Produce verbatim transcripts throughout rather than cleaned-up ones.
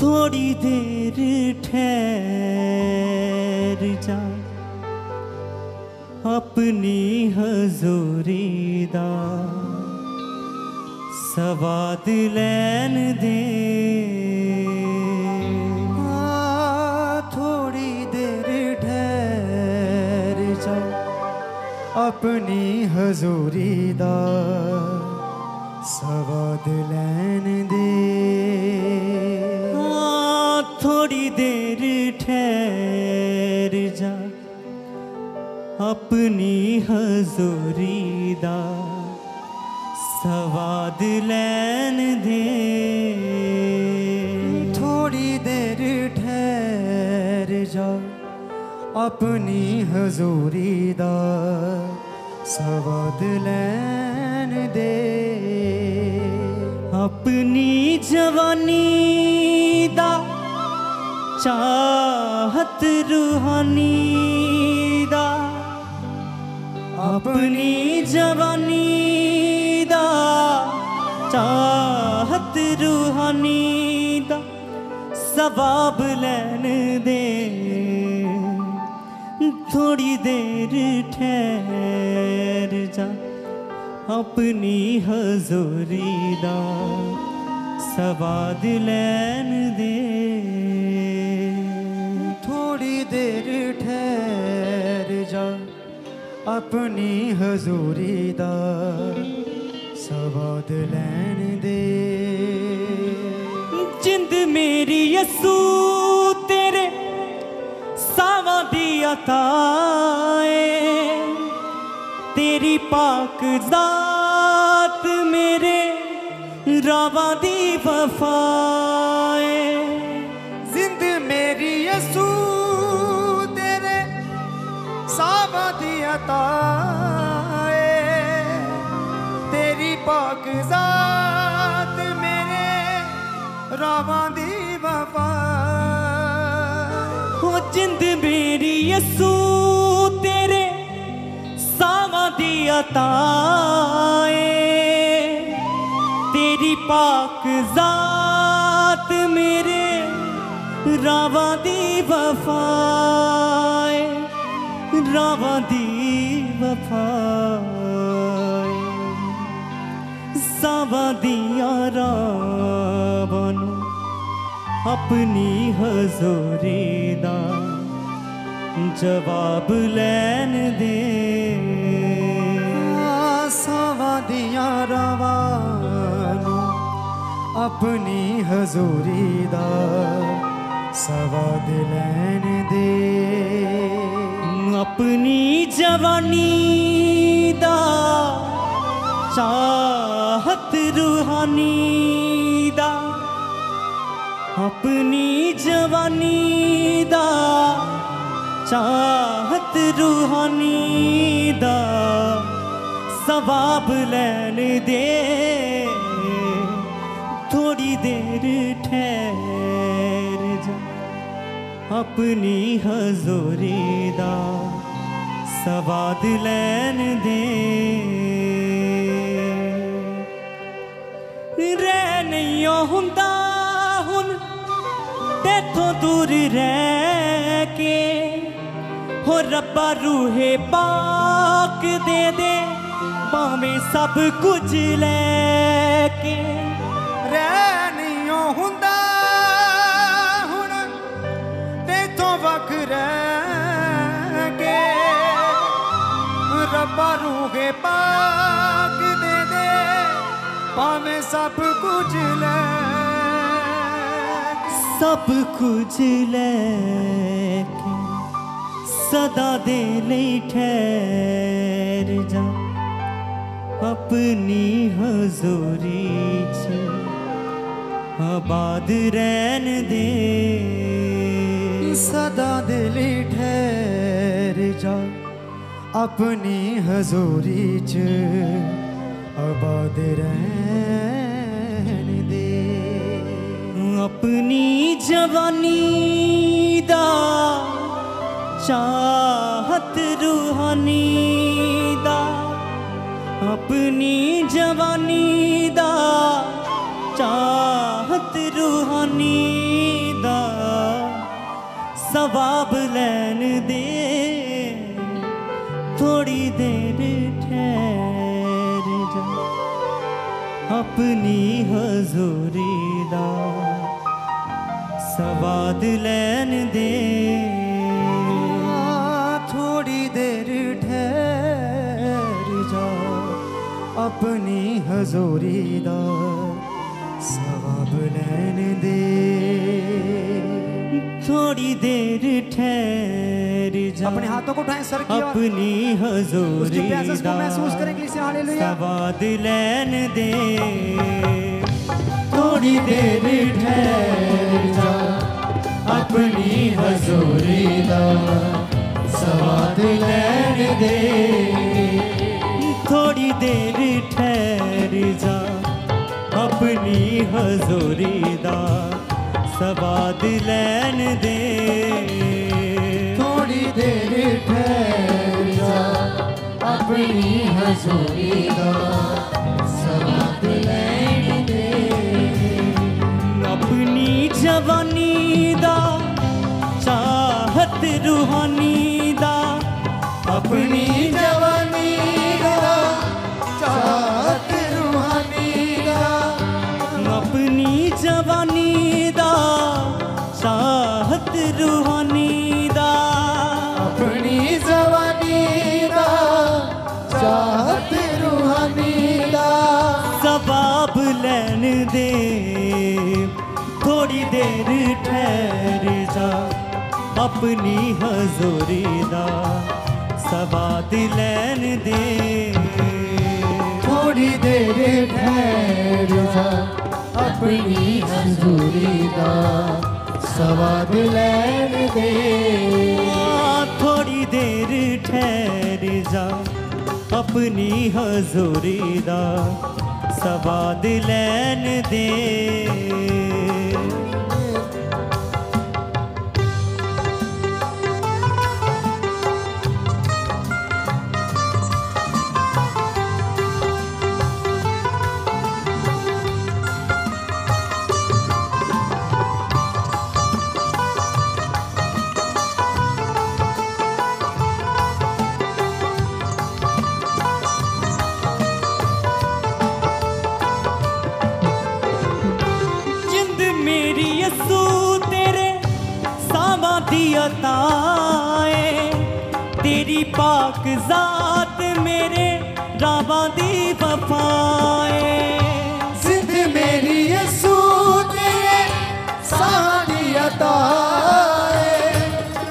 थोड़ी देर ठहर जा, अपनी हजूरी दा सवाद लैन दे। थोड़ी देर ठहर जा, अपनी हजूरी दा सवाद लैन दे। हाँ थोड़ी देर ठहर जा, अपनी हजूरी दा सवाद लैन दे। थोड़ी देर ठहर जा, अपनी हजूरी दा सवाद लैन दे। अपनी जवानी दा चाहत रूहानी दा, अपनी जवानी दा चाहत रूहानी दा सवाब लैन दे। थोड़ी देर ठहर जा, अपनी हजूरी दा सवाद लैन दे। थोड़ी देर ठहर जा, अपनी हजूरी दा सवाद लैन दे। जिंद मेरी यसू तेरे सावा दिया ताए, तेरी पाक जात मेरे रावा दी वफाए। जिंद मेरी यसू तेरे सावा दिया ताए, तेरी पाक जात मेरे रावा दी वफाए। हो जिंद मेरी यसू तेरे सावा दिया ताए, तेरी पाक जात मेरे रावा दी वफाए, रावा दी वफाए। सावा दिया रावानू अपनी हजूरी दा जवाब लैन दे। सावा दिया रावा अपनी हजूरी दा सवाद लैन दे। अपनी जवानी दा चाहत रूहानी दा, अपनी जवानी दा चाहत रूहानी दा सवाब लैन दे। थोड़ी देर ठहर जा, अपनी हजूरी दा सवाद लैन दे। रह नहीं हुंदा हुन तेथों दूर रह के, हो रब्बा रूहे पाक दे दे भावें सब कुछ लैके। नहीं हुंदा हुन तेथों बखरे के, रब्बा रूहे पाक दे दे भावें सब कुछ ले सब कुछ लेके। सदा दे नहीं ठहर जा, अपनी हजूरी च आबाद रहन दे। सदा दिल ठहर जा, अपनी हजूरी च आबाद रहन दे। अपनी जवानी दा चाहत रूहानी दा, अपनी जवानी दा चाहत रूहानी अपनी हजूरी दा सवाद लैन दे। थोड़ी देर ठहर जा अपनी हजूरी दा सवाब लैन दे। थोड़ी देर ठहर जा अपने हाथों को उठाएं सर की ओर अपनी हजूरी दा महसूस करें कि सवाब लैन दे। थोड़ी देर ठहर जा अपनी हजूरी दा सवाब लैन दे। थोड़ी देर ठहर जा अपनी हजूरी दा सवाद लैन दे। थोड़ी देर ठहर जा अपनी हजूरी दा सवाद लैन दे। अपनी जवानी दा चाहत रूहानी दा अपनी जवानी दा चाहत रूहानी दा अपनी जवानी दा चाहत रूहानी दा अपनी जवानी दा चाहत रूहानी दा सवाब लैन दे। थोड़ी देर ठहर जा अपनी हजूरी दा सवाद लैन दे। थोड़ी देर ठहर जा अपनी हजूरी दा सवाद लैन दे। थोड़ी देर ठहर जा अपनी हजूरी दा सवाद लैन दे। तेरी पाक जात मेरे राबा दी वफाए। जिद मेरी यसू तेरे सारी अताए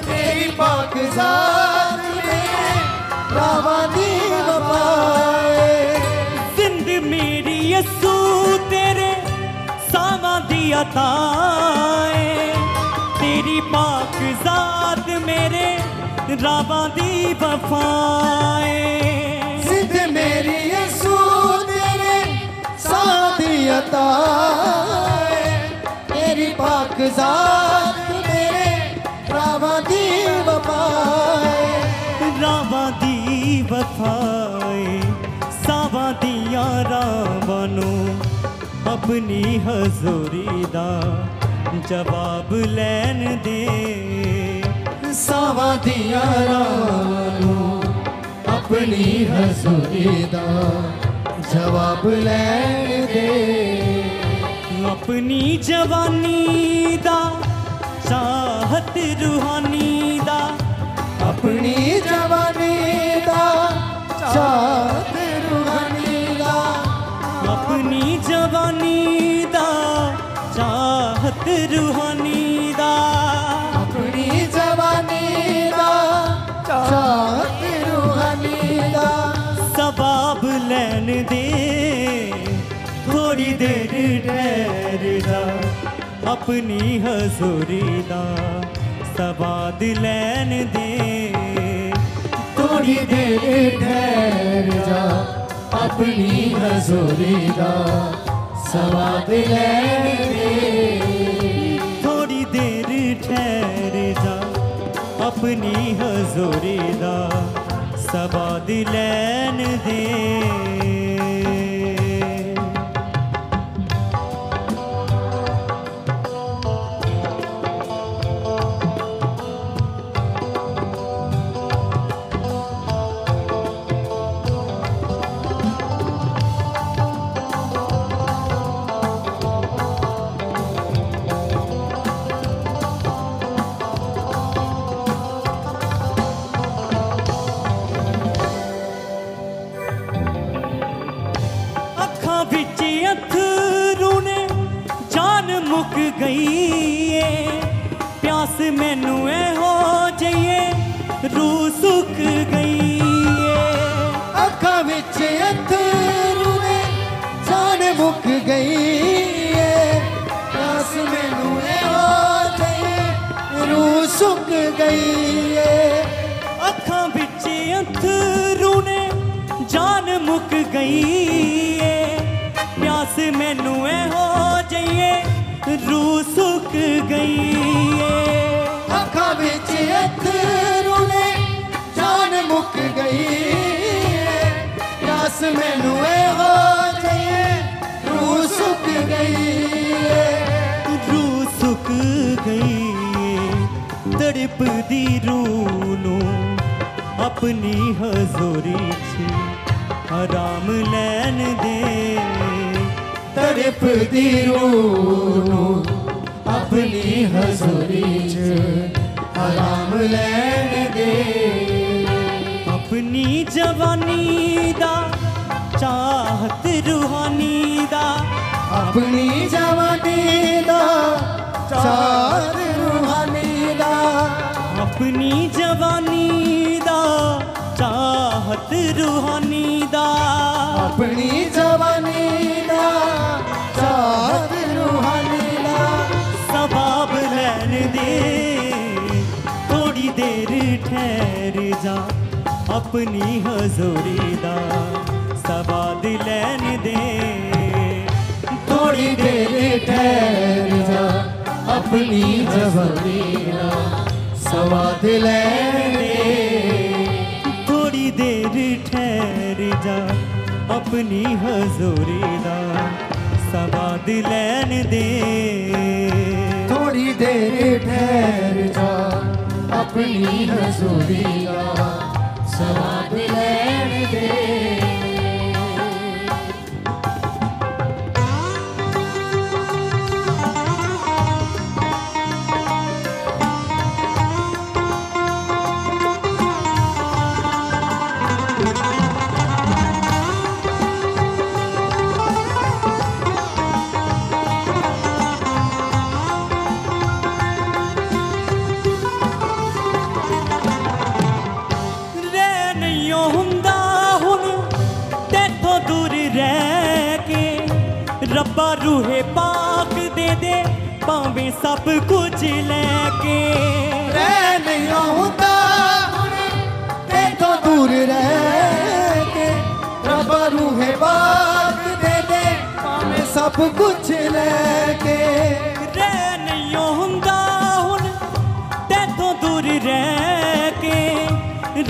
तेरी पाक जात मेरे राबा दी वफाए। जिंद मेरी यसू तेरे सामा दी अताए तेरी पाक जात मेरे राबा दी वफाए। जिद मेरी यसू तेरे सादी अताए तेरी पाक जात मेरे राबा दी वफाए। राबा दी वफाए सावा दिया रावनो अपनी हजूरी दा जवाब लैन दे। सावा दिया रानू अपनी हजूरी दा जवाब लैन दे। अपनी जवानी दा चाहत रूहानी दा अपनी जवानी दा चाहत रूहानी दा अपनी जवानी दा चाहत रूहानी दा सवाब लैन दे। थोड़ी देर ठहर जा अपनी हजूरी दा सवाद लैन दे। थोड़ी देर ठहर जा अपनी हजूरी दा सवाद लैन दे। थोड़ी देर ठहर जा अपनी हजूरी दा सवाद लैन दे। रुक गई है प्यास मैनू ए हो जाइए रू सुक गई अखा विच अत्थरू ने जान मुक गई प्यास मैनू ए हो जाइए रू सुक गई अखा विच अत्थरू ने जान मुक गई प्यास मैनू ए हो जाइए रू सुक गई अखा विच अत्थरू ने जान मुक गई प्यास मैनू ए हो जाइए रू सुक गई रू सुक गई तड़पदी रूह नू अपनी हजूरी आराम लैन दे तड़पदी रूह नू अपनी हजूरी च आराम लैन दे अपनी जवानी दा चाहत रूहानी दा अपनी जवानी दा चाहत रूहानी दा अपनी जवानी दा चाहत रूहानी दा अपनी जवानी दा चाहत रूहानी दा सबाब लैन दे थोड़ी देर ठहर जा अपनी हजूरी दा सबाब लैन दे थोड़ी देर ठहर जा अपनी हजूरी दा सबाब लैन दे थोड़ी देर ठहर जा अपनी हजूरी दा सवाद लैन दे थोड़ी देर ठहर जा अपनी हजूरी दा सवाद लैन दे रब्बा रूहे पाक दे दे भावे सब कुछ लैके रह नहीं आउंदा तेथों दूर रह के रब्बा रूहे पाक दे दे भावे सब कुछ लैके रह नहीं आउंदा हुन तेथों दूर रह के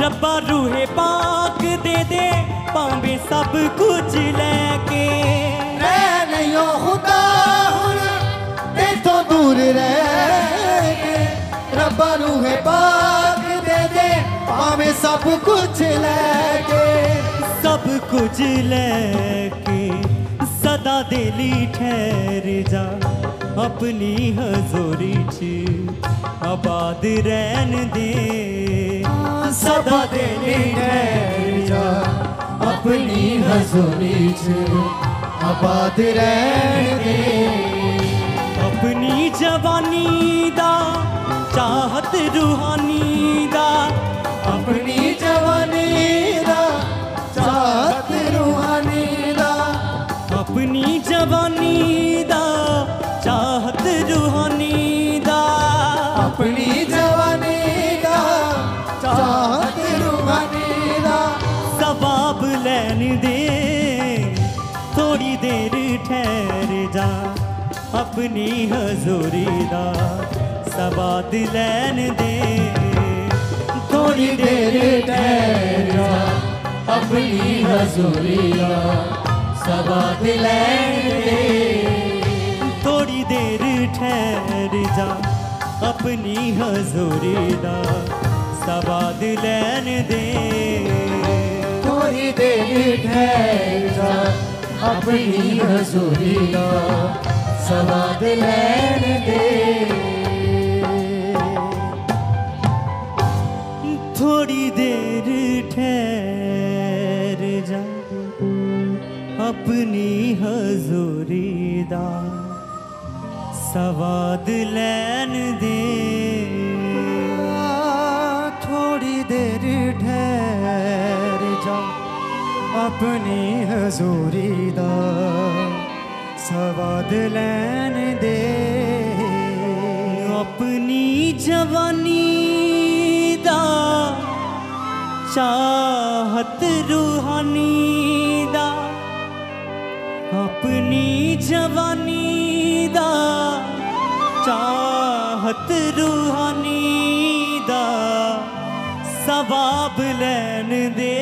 रब्बा रूहे पाक दे दे भावे सब कुछ लैके यो खुदा हुन तेथों दूर रह के रब्बा रूहे पाक दे दे भावे सब कुछ लैके सब कुछ लैके सदा दिली ठहर जा अपनी हजूरी च आबाद रहन दे सदा दिली ठहर जा अपनी हजूरी च आबाद रहन दे अपनी जवानी दा चाहत रूहानी दा अपनी जवानी दा चाहत रूहानी दा अपनी जवानी दा चाहत रूहानी दा अपनी जवानी दा चाहत रूहानी दा सवाब लैन दे थोड़ी देर ठहर जा अपनी हजूरी दा सवाद लैन दे थोड़ी देर ठहर जा अपनी हजूरी दा सवाद लैन दे थोड़ी देर ठहर जा अपनी हजूरी दा सवाद लैन दे थोड़ी देर ठहर जा अपनी हजूरी दा सवाद लैन दे थोड़ी देर ठहर जा अपनी हजूरी दा सवाद लैन दे थोड़ी देर ठहर जा अपनी हजूरी दा सवाद लैन दे अपनी जवानी दा चाहत रूहानी दा अपनी जवानी दा चाहत रूहानी दा सवाब लैन दे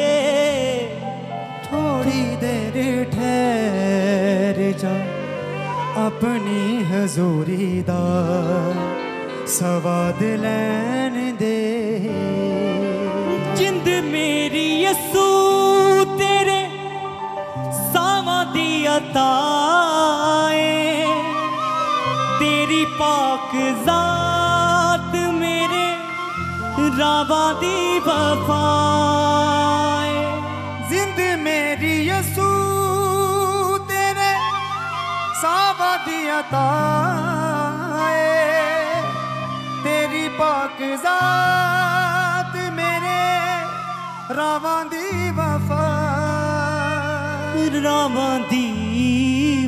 थोड़ी देर ठहर जा अपनी हजूरी दा सवाद लैन दे जिंद मेरी यसू तेरे सावा दी अताए तेरी पाक जात मेरे रावा दी वफाए जिंद मेरी यसू तेरे सावा दी अताए तेरी पाक जात मेरे रावा दी वफा रावा दी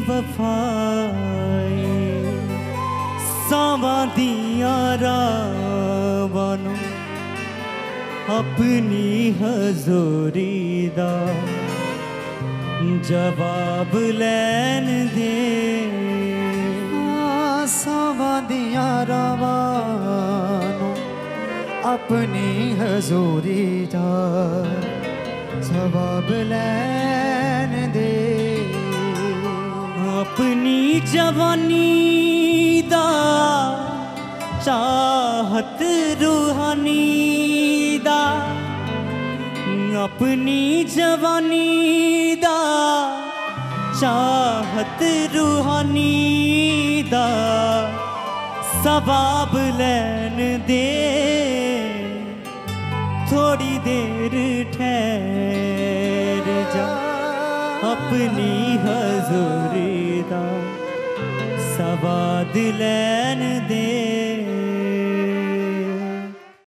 वफाए सावा दिया रावानू अपनी हजूरी दा जवाब लैन दे सावा दिया रावानू अपनी हजूरी दा जवाब लैन दे अपनी जवानी दा चाहत रूहानी दा अपनी जवानी दा चाहत रूहानी दा सवाब लैन दे थोड़ी देर ठहर जा अपनी हजूरी दा सवाद लैन दे।